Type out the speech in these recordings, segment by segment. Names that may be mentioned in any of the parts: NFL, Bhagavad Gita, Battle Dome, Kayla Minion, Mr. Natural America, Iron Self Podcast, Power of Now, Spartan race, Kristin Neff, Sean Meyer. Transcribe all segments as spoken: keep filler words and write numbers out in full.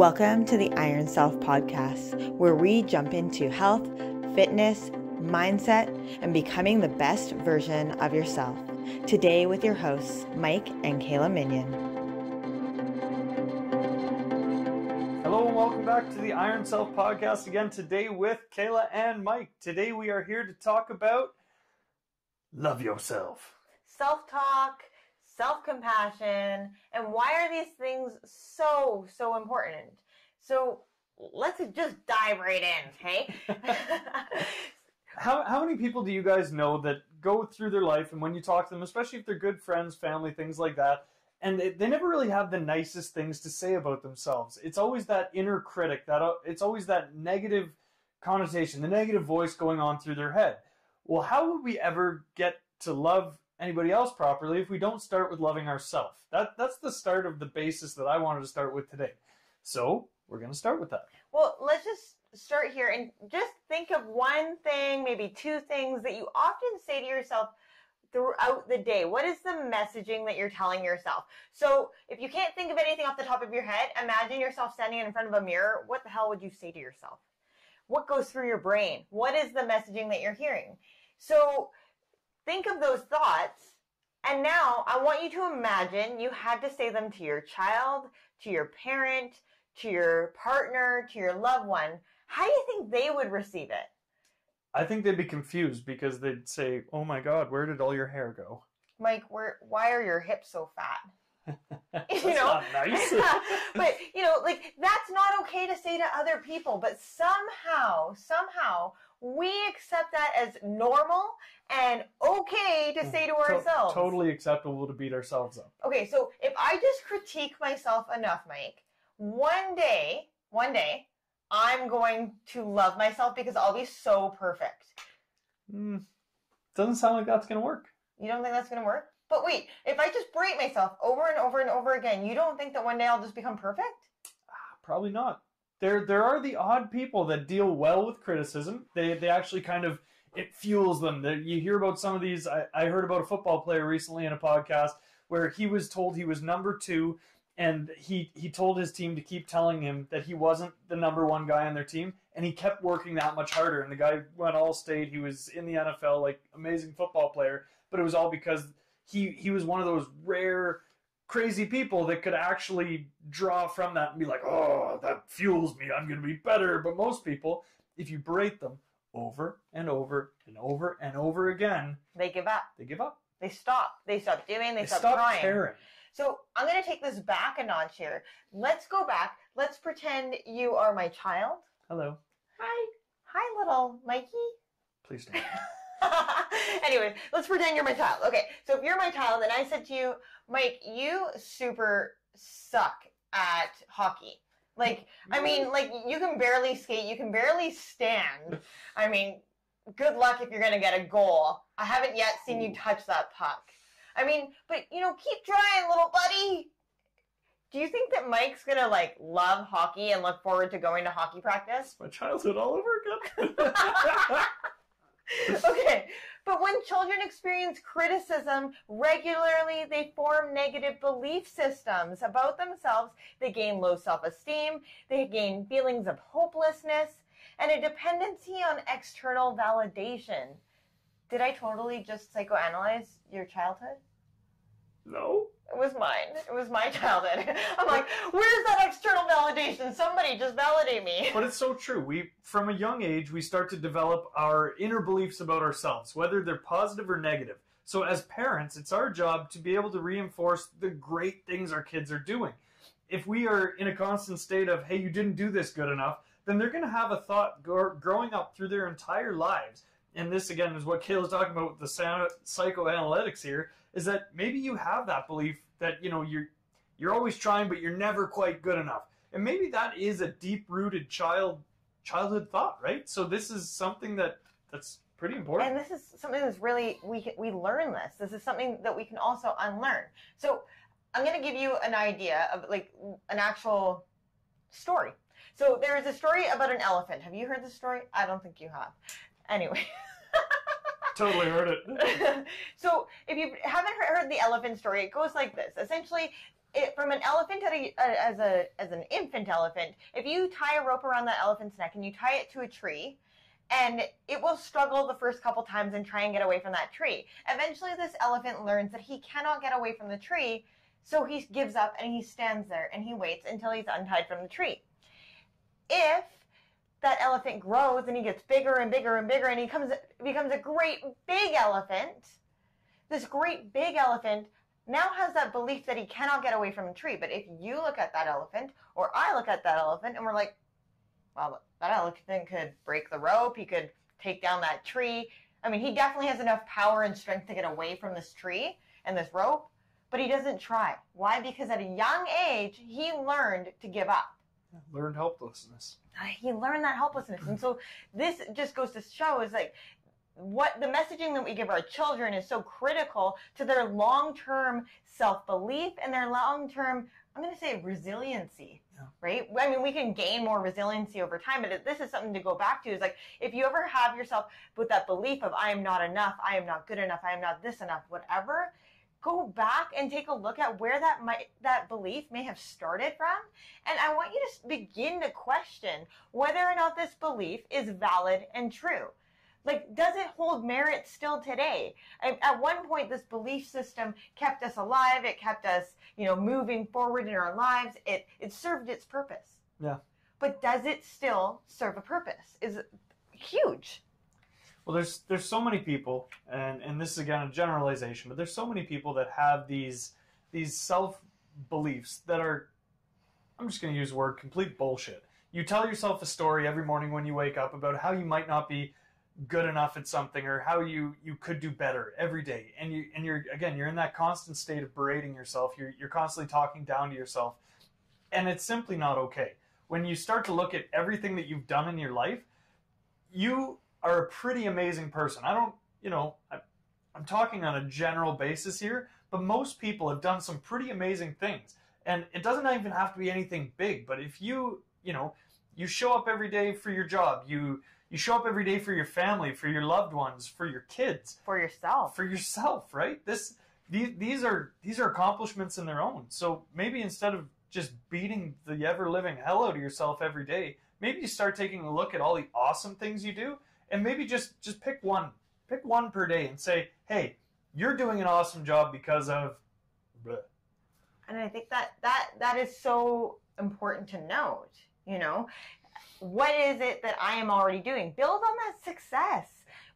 Welcome to the Iron Self Podcast, where we jump into health, fitness, mindset, and becoming the best version of yourself. Today with your hosts, Mike and Kayla Minion. Hello and welcome back to the Iron Self Podcast again today with Kayla and Mike. Today we are here to talk about love yourself. Self-talk, self-compassion, and why are these things so, so important? So let's just dive right in, okay? How, how many people do you guys know that go through their life, and when you talk to them, especially if they're good friends, family, things like that, and they, they never really have the nicest things to say about themselves? It's always that inner critic, that it's always that negative connotation, the negative voice going on through their head. Well, how would we ever get to love anybody else properly if we don't start with loving ourselves? That, that's the start of the basis that I wanted to start with today. So we're going to start with that. Well, let's just start here and just think of one thing, maybe two things that you often say to yourself throughout the day. What is the messaging that you're telling yourself? So if you can't think of anything off the top of your head, imagine yourself standing in front of a mirror. What the hell would you say to yourself? What goes through your brain? What is the messaging that you're hearing? So think of those thoughts, and now I want you to imagine you had to say them to your child, to your parent, to your partner, to your loved one. How do you think they would receive it? I think they'd be confused because they'd say, oh my God, where did all your hair go? Mike, where, why are your hips so fat? That's you know? Not nice. But, you know, like, that's not okay to say to other people, but somehow, somehow, we accept that as normal and okay to say to ourselves. To- totally acceptable to beat ourselves up. Okay, so if I just critique myself enough, Mike, one day, one day, I'm going to love myself because I'll be so perfect. Mm, doesn't sound like that's going to work. You don't think that's going to work? But wait, if I just berate myself over and over and over again, you don't think that one day I'll just become perfect? Uh, probably not. There there are the odd people that deal well with criticism. They they actually kind of, it fuels them. They, you hear about some of these. I, I heard about a football player recently in a podcast where he was told he was number two, and he, he told his team to keep telling him that he wasn't the number one guy on their team, and he kept working that much harder. And the guy went all-state. He was in the N F L, like, amazing football player, but it was all because he, he was one of those rare crazy people that could actually draw from that and be like, oh, that fuels me, I'm going to be better. But most people, if you berate them over and over and over and over again, they give up. They give up. They stop. They stop doing. They, they stop, stop trying. Caring. So I'm going to take this back a notch here. Let's go back. Let's pretend you are my child. Hello. Hi. Hi, little Mikey. Please don't. Anyway, let's pretend you're my child. Okay, so if you're my child and I said to you, Mike, you super suck at hockey. Like, I mean, like, you can barely skate, you can barely stand. I mean, good luck if you're going to get a goal. I haven't yet seen you touch that puck. I mean, but, you know, keep trying, little buddy. Do you think that Mike's going to, like, love hockey and look forward to going to hockey practice? It's my childhood all over again. Okay, but when children experience criticism regularly, they form negative belief systems about themselves. They gain low self-esteem, they gain feelings of hopelessness, and a dependency on external validation. Did I totally just psychoanalyze your childhood? No. It was mine. It was my childhood. I'm like, where's that external validation? Somebody just validate me. But it's so true. We, from a young age, we start to develop our inner beliefs about ourselves, whether they're positive or negative. So as parents, it's our job to be able to reinforce the great things our kids are doing. If we are in a constant state of, hey, you didn't do this good enough, then they're going to have a thought go- growing up through their entire lives. And this, again, is what Kayla's talking about with the psychoanalytics here, is that maybe you have that belief that, you know, you're you're always trying, but you're never quite good enough. And maybe that is a deep-rooted child childhood thought, right? So this is something that that's pretty important. And this is something that's really, we can, we learn this. This is something that we can also unlearn. So I'm going to give you an idea of, like, an actual story. So there is a story about an elephant. Have you heard this story? I don't think you have. Anyway. Totally heard it. So if you haven't heard the elephant story, it goes like this. Essentially, it, from an elephant at a, uh, as a as an infant elephant, if you tie a rope around that elephant's neck and you tie it to a tree, and it will struggle the first couple times and try and get away from that tree. Eventually, this elephant learns that he cannot get away from the tree, so he gives up and he stands there and he waits until he's untied from the tree. If that elephant grows and he gets bigger and bigger and bigger and he comes, becomes a great big elephant, this great big elephant now has that belief that he cannot get away from a tree. But if you look at that elephant, or I look at that elephant, and we're like, well, that elephant could break the rope, he could take down that tree. I mean, he definitely has enough power and strength to get away from this tree and this rope, but he doesn't try. Why? Because at a young age, he learned to give up. Learned helplessness. He learned that helplessness. And so this just goes to show is like, what the messaging that we give our children is so critical to their long-term self-belief and their long-term, I'm going to say, resiliency, yeah. Right? I mean, we can gain more resiliency over time, but this is something to go back to. Is like, if you ever have yourself with that belief of, I am not enough, I am not good enough, I am not this enough, whatever, go back and take a look at where that might, that belief may have started from. And I want you to begin to question whether or not this belief is valid and true. Like, does it hold merit still today? I, at one point, this belief system kept us alive. It kept us, you know, moving forward in our lives. It it served its purpose. Yeah. But does it still serve a purpose? Is it huge? Well, there's there's so many people, and and this is again a generalization, but there's so many people that have these these self beliefs that are, I'm just going to use the word, complete bullshit. You tell yourself a story every morning when you wake up about how you might not be good enough at something, or how you you could do better every day, and you and you're again you're in that constant state of berating yourself. You're you're constantly talking down to yourself, and it's simply not okay. When you start to look at everything that you've done in your life, you are a pretty amazing person. I don't you know I, I'm talking on a general basis here, but most people have done some pretty amazing things, and it doesn't even have to be anything big. But if you you know you show up every day for your job, you You show up every day for your family, for your loved ones, for your kids, for yourself, for yourself, right? This, these, these are these are accomplishments in their own. So maybe instead of just beating the ever living hell out of yourself every day, maybe you start taking a look at all the awesome things you do, and maybe just just pick one, pick one per day, and say, hey, you're doing an awesome job because of blah. And I think that that that is so important to note, you know. What is it that I am already doing? Build on that success.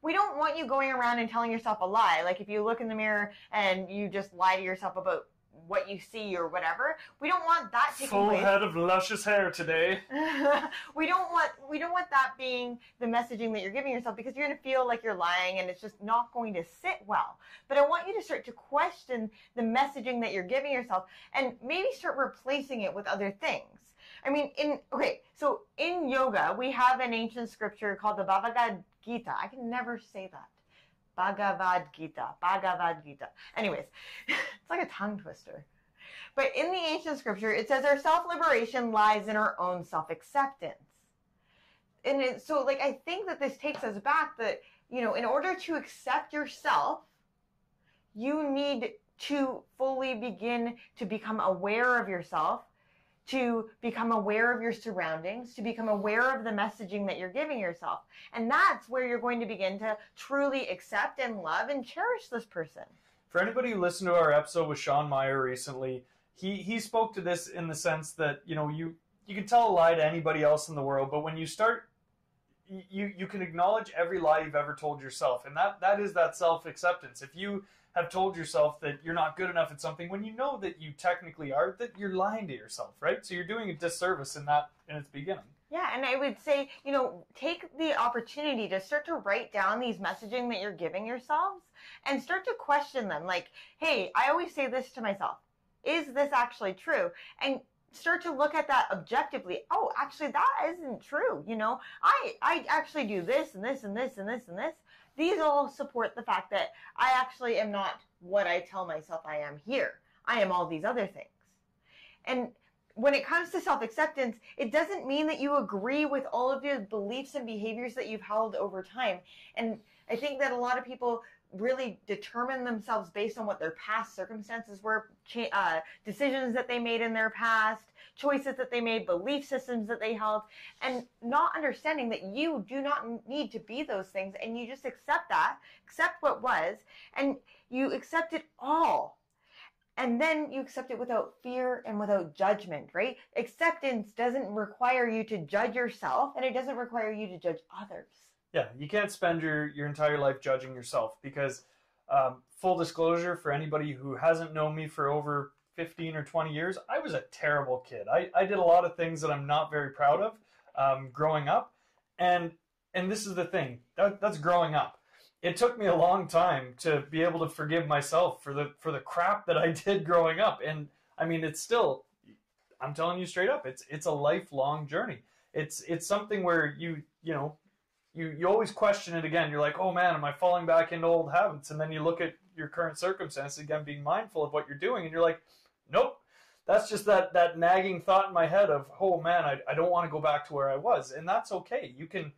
We don't want you going around and telling yourself a lie. Like if you look in the mirror and you just lie to yourself about what you see or whatever, we don't want that taking place. Full head of luscious hair today. we don't want we don't want that being the messaging that you're giving yourself, because you're going to feel like you're lying and it's just not going to sit well. But I want you to start to question the messaging that you're giving yourself, and maybe start replacing it with other things. I mean, in okay, so in yoga, we have an ancient scripture called the Bhagavad Gita. I can never say that. Bhagavad Gita, Bhagavad Gita. Anyways, it's like a tongue twister. But in the ancient scripture, it says our self-liberation lies in our own self-acceptance. And it, so, like, I think that this takes us back that, you know, in order to accept yourself, you need to fully begin to become aware of yourself, to become aware of your surroundings, to become aware of the messaging that you're giving yourself. And that's where you're going to begin to truly accept and love and cherish this person. For anybody who listened to our episode with Sean Meyer recently, he, he spoke to this in the sense that, you know, you, you can tell a lie to anybody else in the world, but when you start, you, you can acknowledge every lie you've ever told yourself. And that, that is that self-acceptance. If you have told yourself that you're not good enough at something when you know that you technically are, that you're lying to yourself, right? So you're doing a disservice in that, in its beginning. Yeah, and I would say, you know, take the opportunity to start to write down these messaging that you're giving yourselves and start to question them. Like, hey, I always say this to myself. Is this actually true? And start to look at that objectively. Oh, actually, that isn't true. You know, I, I actually do this and this and this and this and this. These all support the fact that I actually am not what I tell myself I am here. I am all these other things. And when it comes to self-acceptance, it doesn't mean that you agree with all of your beliefs and behaviors that you've held over time. And I think that a lot of people really determine themselves based on what their past circumstances were, uh, decisions that they made in their past, choices that they made, belief systems that they held, and not understanding that you do not need to be those things, and you just accept that, accept what was, and you accept it all. And then you accept it without fear and without judgment, right? Acceptance doesn't require you to judge yourself, and it doesn't require you to judge others. Yeah, you can't spend your, your entire life judging yourself, because um, full disclosure, for anybody who hasn't known me for over fifteen or twenty years, I was a terrible kid. I, I did a lot of things that I'm not very proud of um, growing up. And, and this is the thing, that, that's growing up. It took me a long time to be able to forgive myself for the for the crap that I did growing up. And I mean, it's still, I'm telling you straight up, it's it's a lifelong journey. It's it's something where you, you know, you, you always question it again. You're like, oh man, am I falling back into old habits? And then you look at your current circumstances again, being mindful of what you're doing, and you're like, nope. That's just that that nagging thought in my head of, oh man, I, I don't want to go back to where I was. And that's okay. You can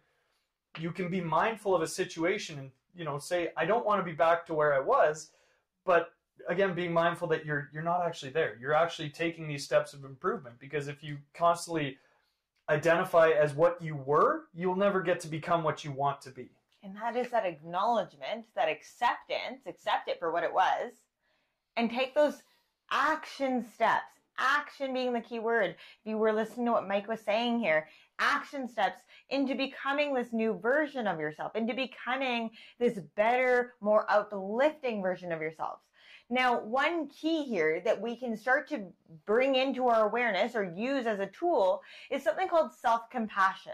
you can be mindful of a situation and, you know, say, I don't want to be back to where I was, but again, being mindful that you're you're not actually there. You're actually taking these steps of improvement, because if you constantly identify as what you were, you'll never get to become what you want to be. And that is that acknowledgement, that acceptance, accept it for what it was, and take those action steps. Action being the key word. If you were listening to what Mike was saying here, action steps into becoming this new version of yourself, into becoming this better, more uplifting version of yourselves. Now, one key here that we can start to bring into our awareness or use as a tool is something called self-compassion.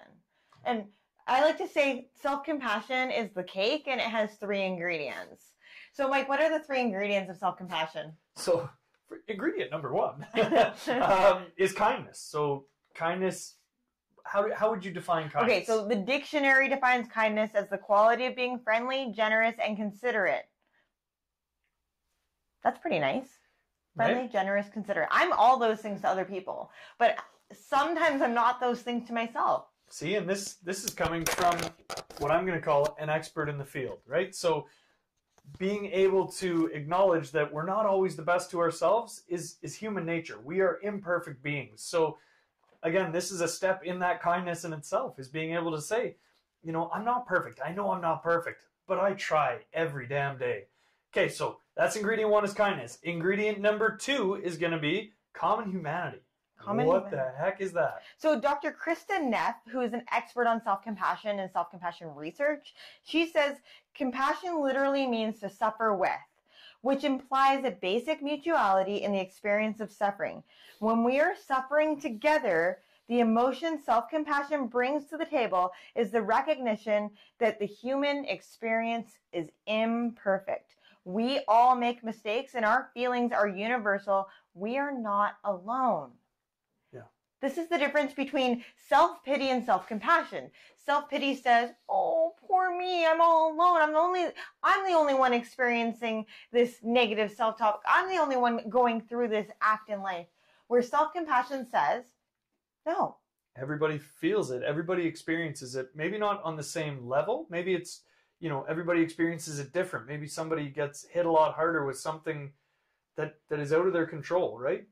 And I like to say self-compassion is the cake, and it has three ingredients. So, Mike, what are the three ingredients of self-compassion? So, for ingredient number one um, is kindness. So, kindness... How, how would you define kindness? Okay, so the dictionary defines kindness as the quality of being friendly, generous, and considerate. That's pretty nice. Friendly, right? Generous, considerate. I'm all those things to other people, but sometimes I'm not those things to myself. See, and this, this is coming from what I'm going to call an expert in the field, right? So being able to acknowledge that we're not always the best to ourselves is, is human nature. We are imperfect beings. So again, this is a step in that kindness in itself, is being able to say, you know, I'm not perfect. I know I'm not perfect, but I try every damn day. Okay, so that's ingredient one is kindness. Ingredient number two is going to be common humanity. Common what humanity. The heck is that? So Doctor Kristin Neff, who is an expert on self-compassion and self-compassion research, she says compassion literally means to suffer with, which implies a basic mutuality in the experience of suffering. When we are suffering together, the emotion self-compassion brings to the table is the recognition that the human experience is imperfect. We all make mistakes, and our feelings are universal. We are not alone. Yeah. This is the difference between self-pity and self-compassion. Self-pity says, oh, poor me, I'm all alone. I'm the only, I'm the only one experiencing this negative self-talk. I'm the only one going through this act in life. Where self-compassion says, no. Everybody feels it. Everybody experiences it. Maybe not on the same level. Maybe it's, you know, everybody experiences it different. Maybe somebody gets hit a lot harder with something that, that is out of their control, right?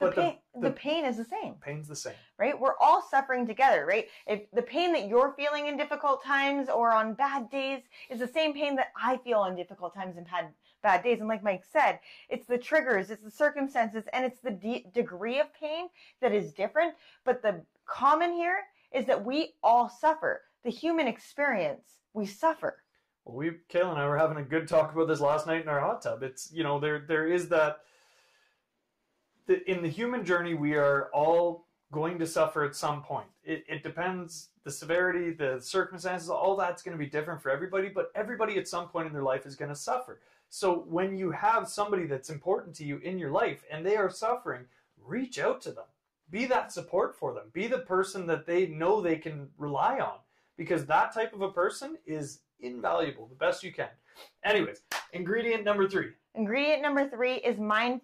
The, but pain, the, the, the pain is the same. Pain's the same. Right? We're all suffering together, right? If the pain that you're feeling in difficult times or on bad days is the same pain that I feel on difficult times and bad, bad days. And like Mike said, it's the triggers, it's the circumstances, and it's the de- degree of pain that is different. But the common here is that we all suffer. The human experience, we suffer. Well, we, Kayla and I were having a good talk about this last night in our hot tub. It's, you know, there there is that... In the human journey, we are all going to suffer at some point. It, it depends, the severity, the circumstances, all that's going to be different for everybody, but everybody at some point in their life is going to suffer. So when you have somebody that's important to you in your life and they are suffering, reach out to them. Be that support for them. Be the person that they know they can rely on, because that type of a person is invaluable, the best you can. Anyways, ingredient number three. Ingredient number three is mind,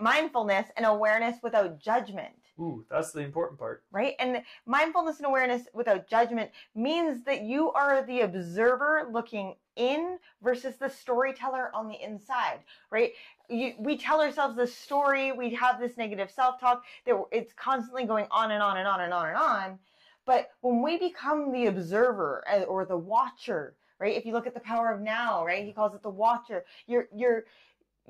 mindfulness and awareness without judgment. Ooh, that's the important part. Right? And mindfulness and awareness without judgment means that you are the observer looking in versus the storyteller on the inside, right? You, we tell ourselves this story. We have this negative self-talk that it's constantly going on and on and on and on and on. But when we become the observer or the watcher, right? If you look at the Power of Now, right? He calls it the watcher. You're, you're,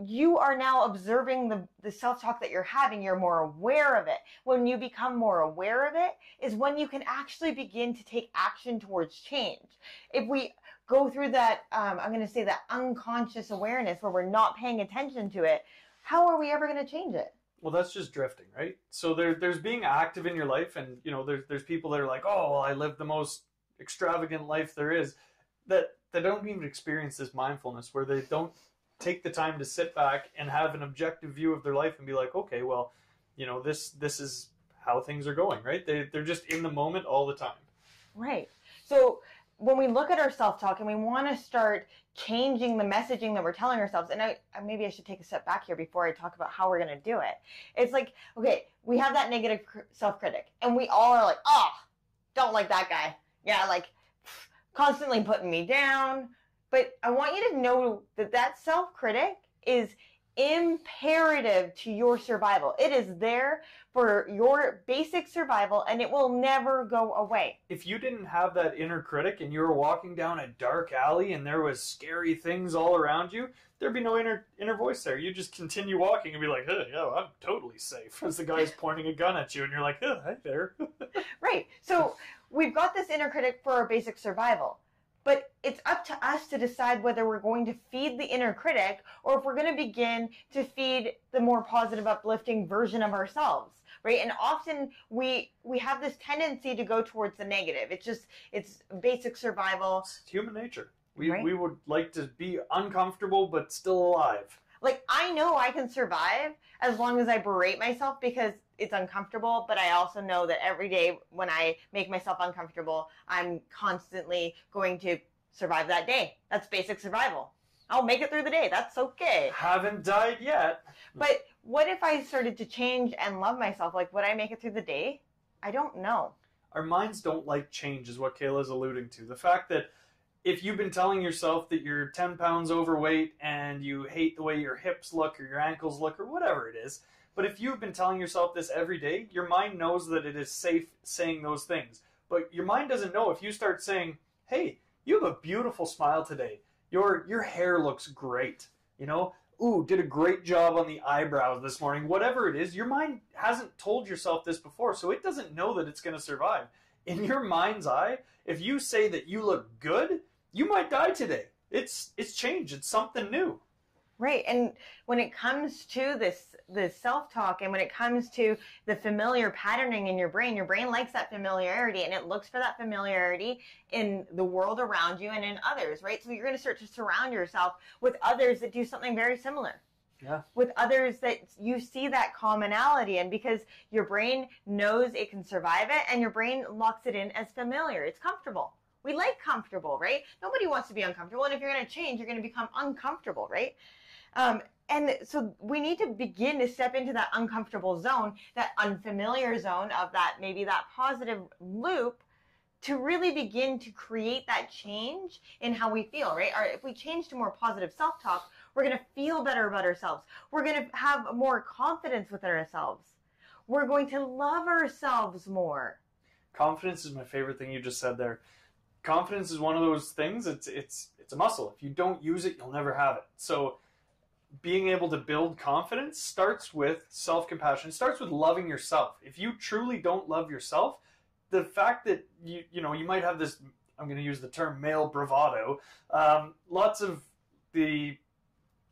you are now observing the, the self-talk that you're having. You're more aware of it. When you become more aware of it is when you can actually begin to take action towards change. If we go through that, um, I'm going to say that unconscious awareness where we're not paying attention to it, how are we ever going to change it? Well, that's just drifting, right? So there, there's being active in your life, and you know, there's, there's people that are like, oh, well, I live the most extravagant life there is, that they don't even experience this mindfulness, where they don't take the time to sit back and have an objective view of their life and be like, okay, well, you know, this this is how things are going, right? They, they're just in the moment all the time. Right. So when we look at our self-talk and we want to start changing the messaging that we're telling ourselves, and I, maybe I should take a step back here before I talk about how we're going to do it. It's like, okay, we have that negative self-critic, and we all are like, oh, don't like that guy. Yeah, like, constantly putting me down. But I want you to know that that self-critic is imperative to your survival. It is there for your basic survival, and it will never go away. If you didn't have that inner critic and you were walking down a dark alley and there was scary things all around you, there'd be no inner inner voice there. You just continue walking and be like, hey, yeah, I'm totally safe, as the guy's pointing a gun at you and you're like, oh, hi there. Right. So we've got this inner critic for our basic survival, but it's up to us to decide whether we're going to feed the inner critic or if we're going to begin to feed the more positive, uplifting version of ourselves, right? And often we we have this tendency to go towards the negative. It's just, it's basic survival. It's human nature. We, right? we would like to be uncomfortable but still alive. Like, I know I can survive as long as I berate myself because it's uncomfortable, but I also know that every day when I make myself uncomfortable, I'm constantly going to survive that day. That's basic survival. I'll make it through the day. That's okay. Haven't died yet. But what if I started to change and love myself? Like, would I make it through the day? I don't know. Our minds don't like change is what Kayla's alluding to. The fact that if you've been telling yourself that you're ten pounds overweight and you hate the way your hips look or your ankles look or whatever it is, but if you've been telling yourself this every day, your mind knows that it is safe saying those things. But your mind doesn't know if you start saying, hey, you have a beautiful smile today. Your, your hair looks great. You know, ooh, did a great job on the eyebrows this morning. Whatever it is, your mind hasn't told yourself this before, so it doesn't know that it's going to survive. In your mind's eye, if you say that you look good, you might die today. It's, it's change. It's something new. Right. And when it comes to this, this self-talk, and when it comes to the familiar patterning in your brain, your brain likes that familiarity, and it looks for that familiarity in the world around you and in others, right? So you're going to start to surround yourself with others that do something very similar. Yeah. With others that you see that commonality in, because your brain knows it can survive it, and your brain locks it in as familiar. It's comfortable. We like comfortable, right? Nobody wants to be uncomfortable. And if you're going to change, you're going to become uncomfortable, right? Um, and so we need to begin to step into that uncomfortable zone, that unfamiliar zone of that, maybe that positive loop, to really begin to create that change in how we feel, right? Or if we change to more positive self-talk, we're going to feel better about ourselves. We're going to have more confidence within ourselves. We're going to love ourselves more. Confidence is my favorite thing you just said there. Confidence is one of those things. It's, it's, it's a muscle. If you don't use it, you'll never have it. So being able to build confidence starts with self-compassion. It starts with loving yourself. If you truly don't love yourself, the fact that you, you know, you might have this, I'm going to use the term male bravado. Um, lots of the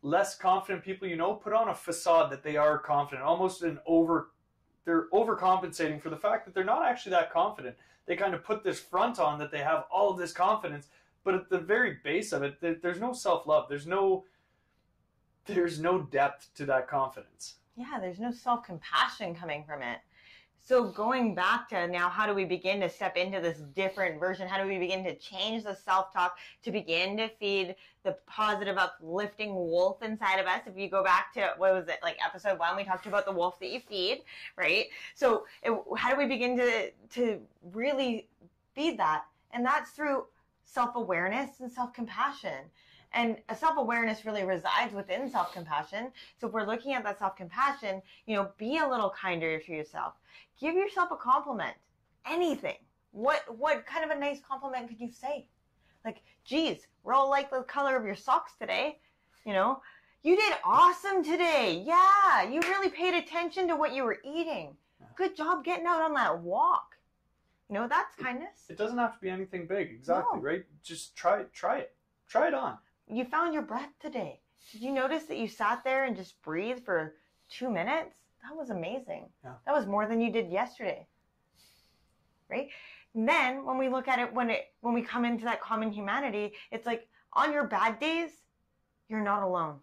less confident people, you know, put on a facade that they are confident, almost an over, they're overcompensating for the fact that they're not actually that confident. They kind of put this front on that they have all of this confidence, but at the very base of it, there's no self-love. There's no, There's no depth to that confidence. Yeah, there's no self-compassion coming from it. So going back to now, how do we begin to step into this different version? How do we begin to change the self-talk to begin to feed the positive, uplifting wolf inside of us? If you go back to, what was it, like episode one, we talked about the wolf that you feed, right? So it, how do we begin to, to really feed that? And that's through self-awareness and self-compassion. And self-awareness really resides within self-compassion. So if we're looking at that self-compassion, you know, be a little kinder to yourself. Give yourself a compliment. Anything. What what kind of a nice compliment could you say? Like, geez, we're all like the color of your socks today. You know, you did awesome today. Yeah, you really paid attention to what you were eating. Good job getting out on that walk. You know, that's kindness. It doesn't have to be anything big. Exactly, no. Right? Just try try it. Try it on. You found your breath today. Did you notice that you sat there and just breathed for two minutes? That was amazing. Yeah. That was more than you did yesterday. Right? And then when we look at it, when it, when we come into that common humanity, it's like on your bad days, you're not alone.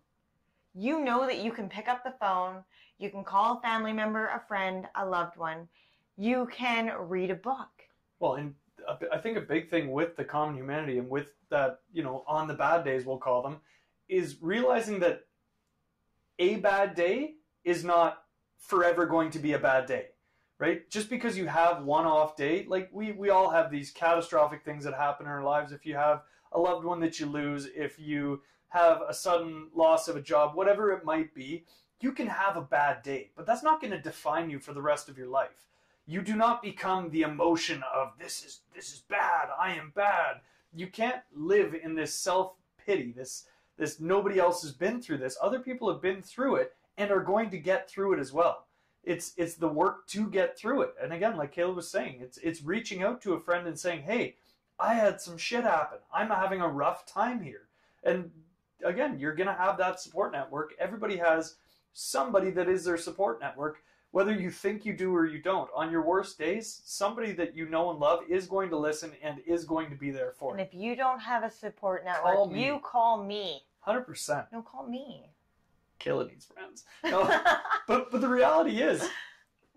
You know that you can pick up the phone. You can call a family member, a friend, a loved one. You can read a book. Well, and I think a big thing with the common humanity and with that, you know, on the bad days, we'll call them, is realizing that a bad day is not forever going to be a bad day, right? Just because you have one off day, like we, we all have these catastrophic things that happen in our lives. If you have a loved one that you lose, if you have a sudden loss of a job, whatever it might be, you can have a bad day, but that's not going to define you for the rest of your life. You do not become the emotion of this is this is bad, I am bad. You can't live in this self-pity, this this nobody else has been through this. Other people have been through it and are going to get through it as well. It's it's the work to get through it. And again, like Caleb was saying, it's it's reaching out to a friend and saying, "Hey, I had some shit happen. I'm having a rough time here." And again, you're going to have that support network. Everybody has somebody that is their support network. Whether you think you do or you don't, on your worst days, somebody that you know and love is going to listen and is going to be there for you. And if you don't have a support network, call you call me. one hundred percent. No, call me. Killing these friends. No, but, but the reality is,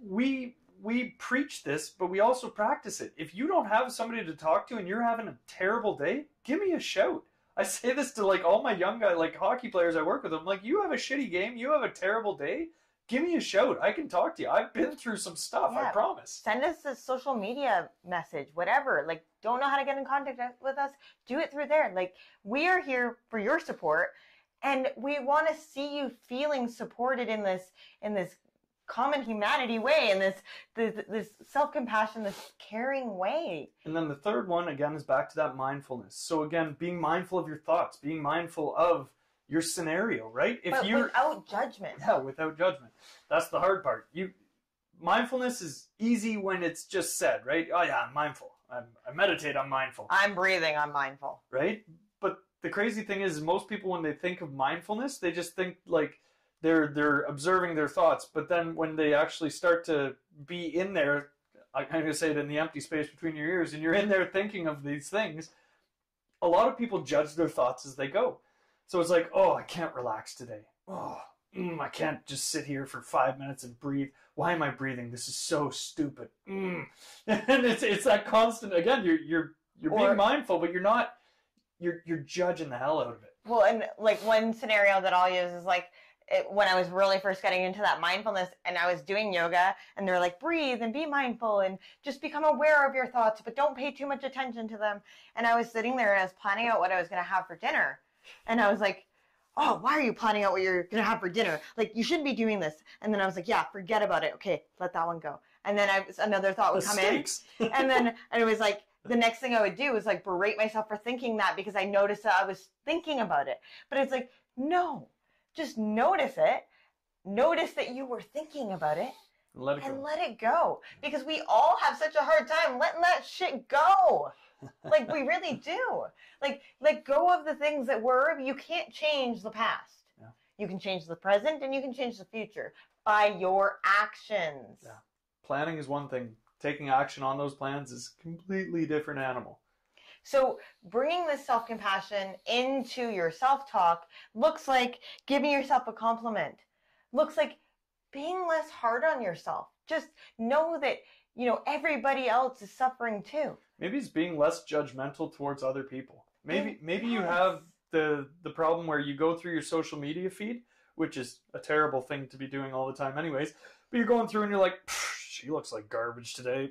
we, we preach this, but we also practice it. If you don't have somebody to talk to and you're having a terrible day, give me a shout. I say this to like all my young guys, like hockey players I work with. I'm like, you have a shitty game, you have a terrible day. Give me a shout. I can talk to you. I've been through some stuff. Yeah. I promise. Send us a social media message, whatever. Like, don't know how to get in contact with us? Do it through there. Like, we are here for your support, and we want to see you feeling supported in this in this common humanity way, in this this, this self-compassion, this caring way. And then the third one again is back to that mindfulness. So again, being mindful of your thoughts, being mindful of your scenario, right? If but you're without judgment. Yeah, without judgment. That's the hard part. You mindfulness is easy when it's just said, right? Oh yeah, I'm mindful. I'm, I meditate, I'm mindful. I'm breathing, I'm mindful. Right? But the crazy thing is most people when they think of mindfulness, they just think like they're they're observing their thoughts. But then when they actually start to be in there, I'm gonna say it in the empty space between your ears, and you're in there thinking of these things, a lot of people judge their thoughts as they go. So it's like, oh, I can't relax today. Oh, mm, I can't just sit here for five minutes and breathe. Why am I breathing? This is so stupid. Mm. And it's it's that constant. Again, you're you're you're or, being mindful, but you're not. You're you're judging the hell out of it. Well, and like one scenario that I'll use is like it, when I was really first getting into that mindfulness, and I was doing yoga, and they're like, breathe and be mindful, and just become aware of your thoughts, but don't pay too much attention to them. And I was sitting there and I was planning out what I was going to have for dinner. And I was like, oh, why are you planning out what you're going to have for dinner? Like, you shouldn't be doing this. And then I was like, yeah, forget about it. Okay, let that one go. And then I, another thought would come in. And then and it was like, the next thing I would do was like berate myself for thinking that because I noticed that I was thinking about it. But it's like, no, just notice it. Notice that you were thinking about it. Let it and go. let it go. Because we all have such a hard time letting that shit go. Like, we really do. Like, let go of the things that were. You can't change the past. Yeah. You can change the present and you can change the future by your actions. Yeah. Planning is one thing. Taking action on those plans is a completely different animal. So bringing this self-compassion into your self-talk looks like giving yourself a compliment. Looks like being less hard on yourself. Just know that, you know, everybody else is suffering too. Maybe it's being less judgmental towards other people. Maybe maybe you have the the problem where you go through your social media feed, which is a terrible thing to be doing all the time anyways, but you're going through and you're like, she looks like garbage today.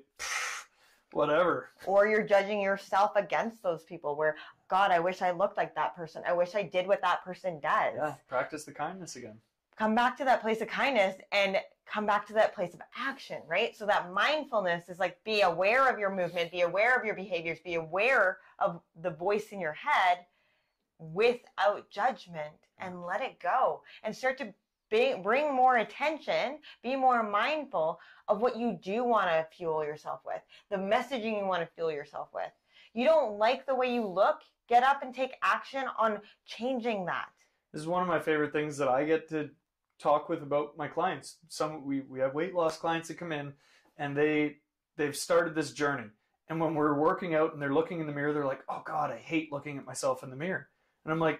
Whatever. Or you're judging yourself against those people where, God, I wish I looked like that person. I wish I did what that person does. Yeah, practice the kindness again. Come back to that place of kindness and come back to that place of action, right? So that mindfulness is like, be aware of your movement, be aware of your behaviors, be aware of the voice in your head without judgment and let it go and start to Be, bring more attention, be more mindful of what you do want to fuel yourself with, the messaging you want to fuel yourself with. You don't like the way you look, get up and take action on changing that. This is one of my favorite things that I get to talk with about my clients. Some we, we have weight loss clients that come in and they, they've started this journey. And when we're working out and they're looking in the mirror, they're like, oh God, I hate looking at myself in the mirror. And I'm like,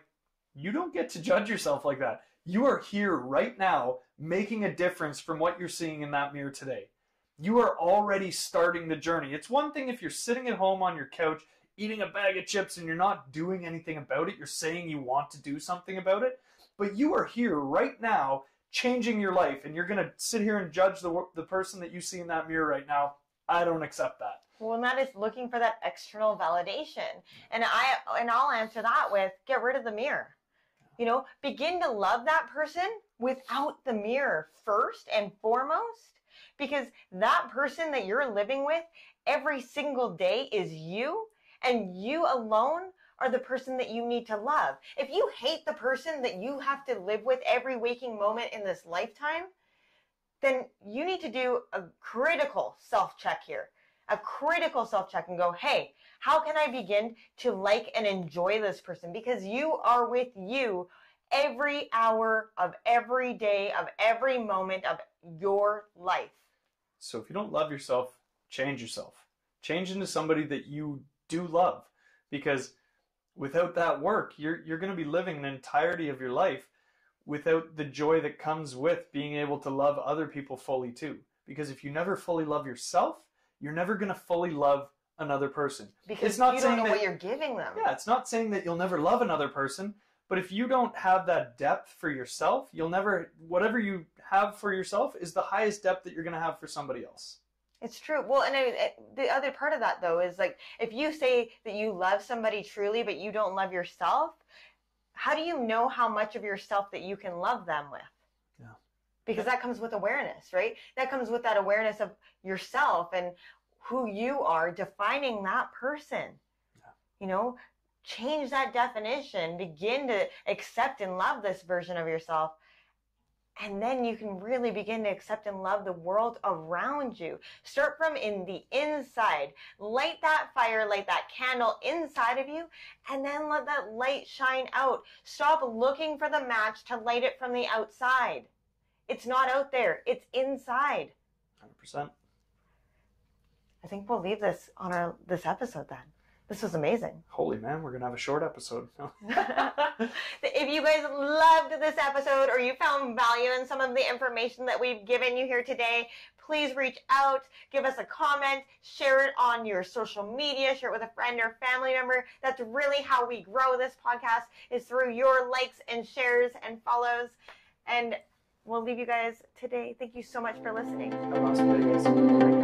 you don't get to judge yourself like that. You are here right now making a difference from what you're seeing in that mirror today. You are already starting the journey. It's one thing if you're sitting at home on your couch, eating a bag of chips and you're not doing anything about it. You're saying you want to do something about it, but you are here right now changing your life and you're going to sit here and judge the, the person that you see in that mirror right now. I don't accept that. Well, and that is looking for that external validation. And, I, and I'll answer that with, get rid of the mirror. You know, begin to love that person without the mirror first and foremost, because that person that you're living with every single day is you, and you alone are the person that you need to love. If you hate the person that you have to live with every waking moment in this lifetime, then you need to do a critical self-check here, a critical self-check and go, hey, how can I begin to like and enjoy this person? Because you are with you every hour of every day, of every moment of your life. So if you don't love yourself, change yourself. Change into somebody that you do love. Because without that work, you're, you're going to be living an entirety of your life without the joy that comes with being able to love other people fully too. Because if you never fully love yourself, you're never going to fully love another person. Because it's not you don't know that, what you're giving them. Yeah, it's not saying that you'll never love another person, but if you don't have that depth for yourself, you'll never, whatever you have for yourself is the highest depth that you're going to have for somebody else. It's true. Well, and I, the other part of that though is like, if you say that you love somebody truly, but you don't love yourself, how do you know how much of yourself that you can love them with? Yeah. Because that comes with awareness, right? That comes with that awareness of yourself and who you are, defining that person. Yeah. You know, change that definition, begin to accept and love this version of yourself. And then you can really begin to accept and love the world around you. Start from in the inside. Light that fire, light that candle inside of you, and then let that light shine out. Stop looking for the match to light it from the outside. It's not out there. It's inside. one hundred percent. I think we'll leave this on our this episode then. This was amazing. Holy man, we're going to have a short episode. If you guys loved this episode or you found value in some of the information that we've given you here today, please reach out, give us a comment, share it on your social media, share it with a friend or family member. That's really how we grow this podcast, is through your likes and shares and follows. And we'll leave you guys today. Thank you so much for listening. Have awesome day, guys.